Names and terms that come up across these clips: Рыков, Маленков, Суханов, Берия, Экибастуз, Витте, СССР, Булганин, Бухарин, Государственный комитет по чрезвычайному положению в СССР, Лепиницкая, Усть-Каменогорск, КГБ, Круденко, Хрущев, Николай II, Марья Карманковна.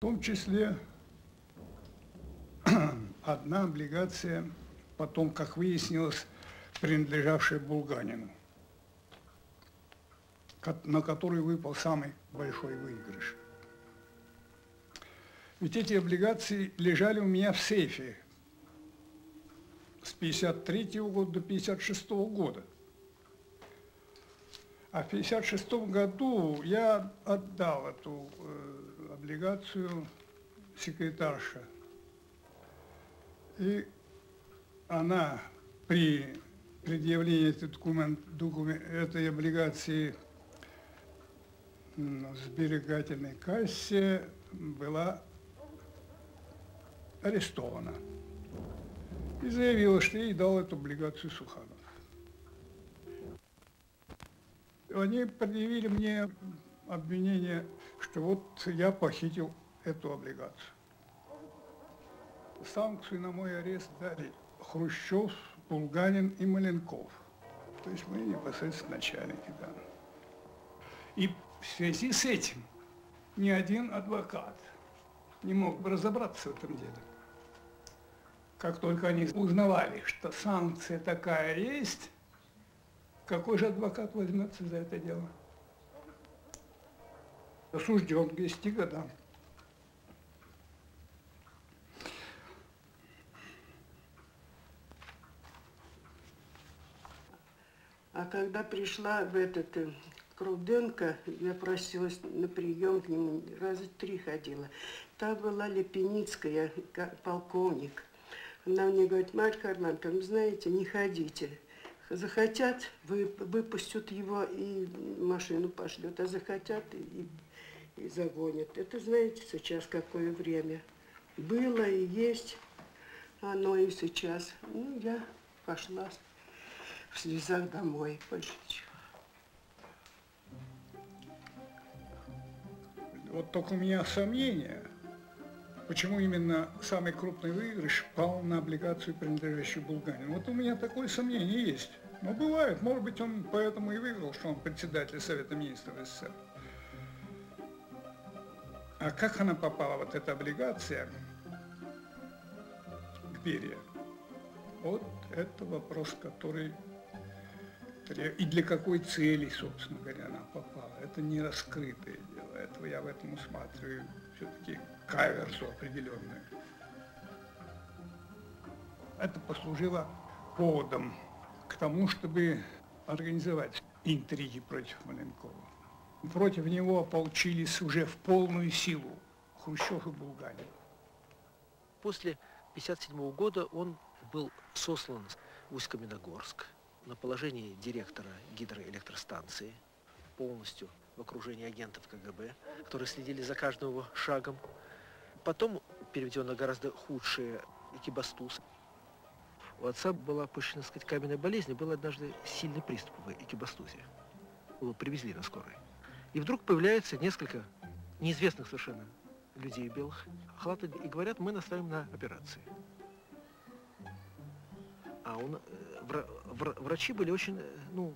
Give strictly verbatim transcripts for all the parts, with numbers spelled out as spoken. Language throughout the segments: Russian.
В том числе одна облигация, потом, как выяснилось, принадлежавшая Булганину, на который выпал самый большой выигрыш. Ведь эти облигации лежали у меня в сейфе с тысяча девятьсот пятьдесят третьего года до тысяча девятьсот пятьдесят шестого года. А в тысяча девятьсот пятьдесят шестом году я отдал эту э, облигацию секретарше. И она при предъявлении этой, документ, документ, этой облигации в сберегательной кассе была арестована. И заявила, что ей дал эту облигацию Суханов. Они предъявили мне обвинение, что вот я похитил эту облигацию. Санкцию на мой арест дали Хрущев, Булганин и Маленков. То есть мои непосредственно начальники, да. И в связи с этим ни один адвокат не мог бы разобраться в этом деле. Как только они узнавали, что санкция такая есть, какой же адвокат возьмется за это дело? Осужден к десяти годам. А когда пришла в этот Круденко, я просилась на прием к нему, раза три ходила. Там была Лепиницкая, полковник. Она мне говорит: Марья Карманковна, знаете, не ходите. Захотят, выпустят его и машину пошлют, а захотят и, и загонят. Это, знаете, сейчас какое время. Было и есть оно и сейчас. Ну, я пошла в слезах домой, больше ничего. Вот только у меня сомнения, почему именно самый крупный выигрыш пал на облигацию, принадлежащую Булганину. Вот у меня такое сомнение есть. Но бывает, может быть, он поэтому и выиграл, что он председатель Совета Министров СССР. А как она попала, вот эта облигация, к Берии? Вот это вопрос, который... И для какой цели, собственно говоря, она попала. Это не раскрытое дело. Этого я в этом усматриваю все-таки каверзу определенную. Это послужило поводом к тому, чтобы организовать интриги против Маленкова. Против него ополчились уже в полную силу Хрущев и Булганин. После тысяча девятьсот пятьдесят седьмого года он был сослан в Усть-Каменогорск на положении директора гидроэлектростанции, полностью в окружении агентов КГБ, которые следили за каждым его шагом. Потом переведен на гораздо худшее Экибастуз. У отца была опущена, так сказать, каменная болезнь, и был однажды сильный приступ в Экибастузе. Его привезли на скорой. И вдруг появляется несколько неизвестных совершенно людей белых халаты и говорят: мы настаиваем на операции. А он, врачи были очень, ну,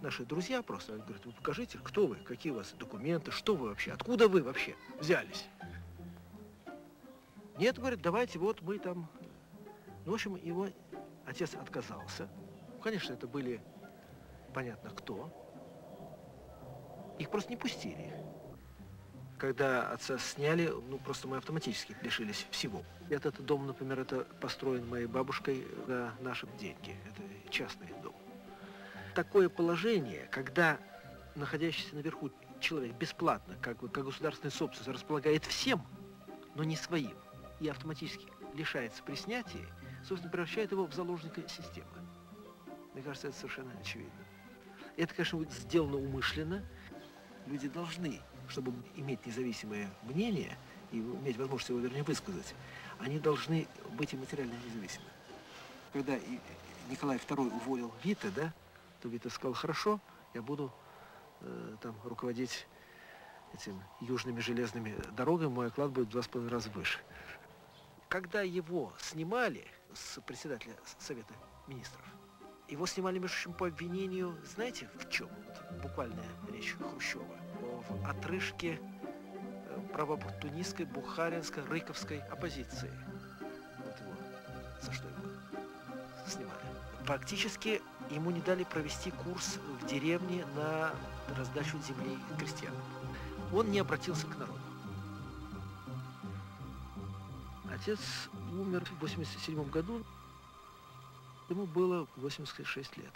наши друзья просто, они говорят: вы покажите, кто вы, какие у вас документы, что вы вообще, откуда вы вообще взялись. Нет, говорит, давайте, вот мы там. Ну, в общем, его отец отказался. Конечно, это были понятно кто. Их просто не пустили. Когда отца сняли, ну, просто мы автоматически лишились всего. Этот дом, например, это построен моей бабушкой на наши деньги. Это частный дом. Такое положение, когда находящийся наверху человек бесплатно, как бы, как государственная собственность, располагает всем, но не своим, и автоматически лишается при снятии, собственно, превращает его в заложника системы. Мне кажется, это совершенно очевидно. Это, конечно, сделано умышленно. Люди должны, чтобы иметь независимое мнение и иметь возможность его, вернее, высказать, они должны быть и материально независимы. Когда Николай Второй уволил Витте, да, то Витте сказал: хорошо, я буду э, там руководить этими южными железными дорогами, мой оклад будет в два с половиной раза выше. Когда его снимали с председателя Совета Министров, его снимали, между прочим, по обвинению, знаете, в чем? Вот буквальная речь Хрущева. В отрыжке правопунистской, бухаринской, рыковской оппозиции. Вот его, за что его снимали. Фактически ему не дали провести курс в деревне на раздачу земли крестьянам. Он не обратился к народу. Отец умер в восемьдесят седьмом году. Ему было восемьдесят шесть лет.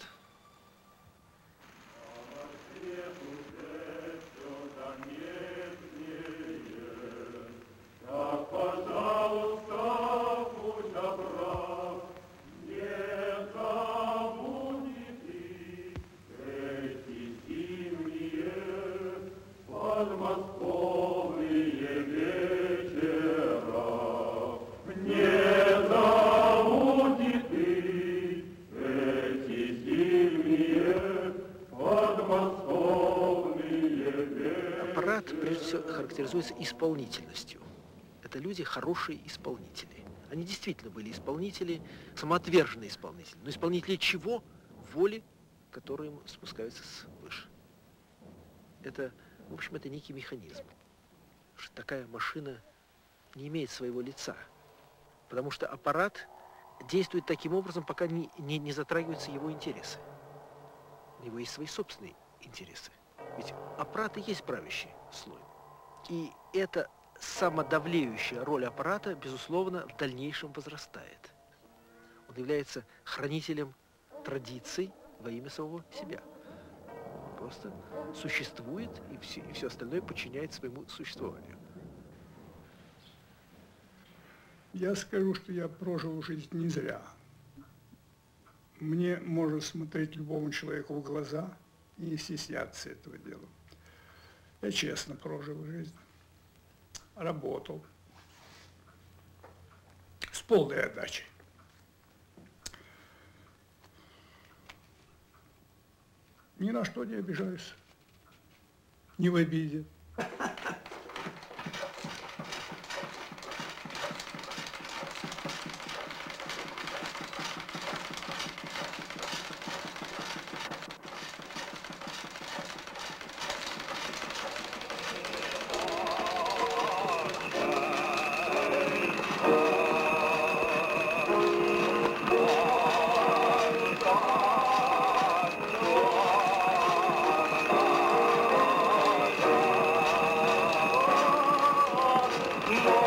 Характеризуется исполнительностью. Это люди хорошие исполнители. Они действительно были исполнители, самоотверженные исполнители. Но исполнители чего? Воли, которые им спускаются свыше. Это, в общем, это некий механизм. Что такая машина не имеет своего лица. Потому что аппарат действует таким образом, пока не, не, не затрагиваются его интересы. У него есть свои собственные интересы. Ведь аппарат и есть правящий слой. И эта самодавлеющая роль аппарата, безусловно, в дальнейшем возрастает. Он является хранителем традиций во имя самого себя. Он просто существует, и все, и все остальное подчиняет своему существованию. Я скажу, что я прожил жизнь не зря. Мне можно смотреть любому человеку в глаза и не стесняться этого дела. Я честно прожил жизнь, работал с полной отдачей. Ни на что не обижаюсь, не в обиде. No!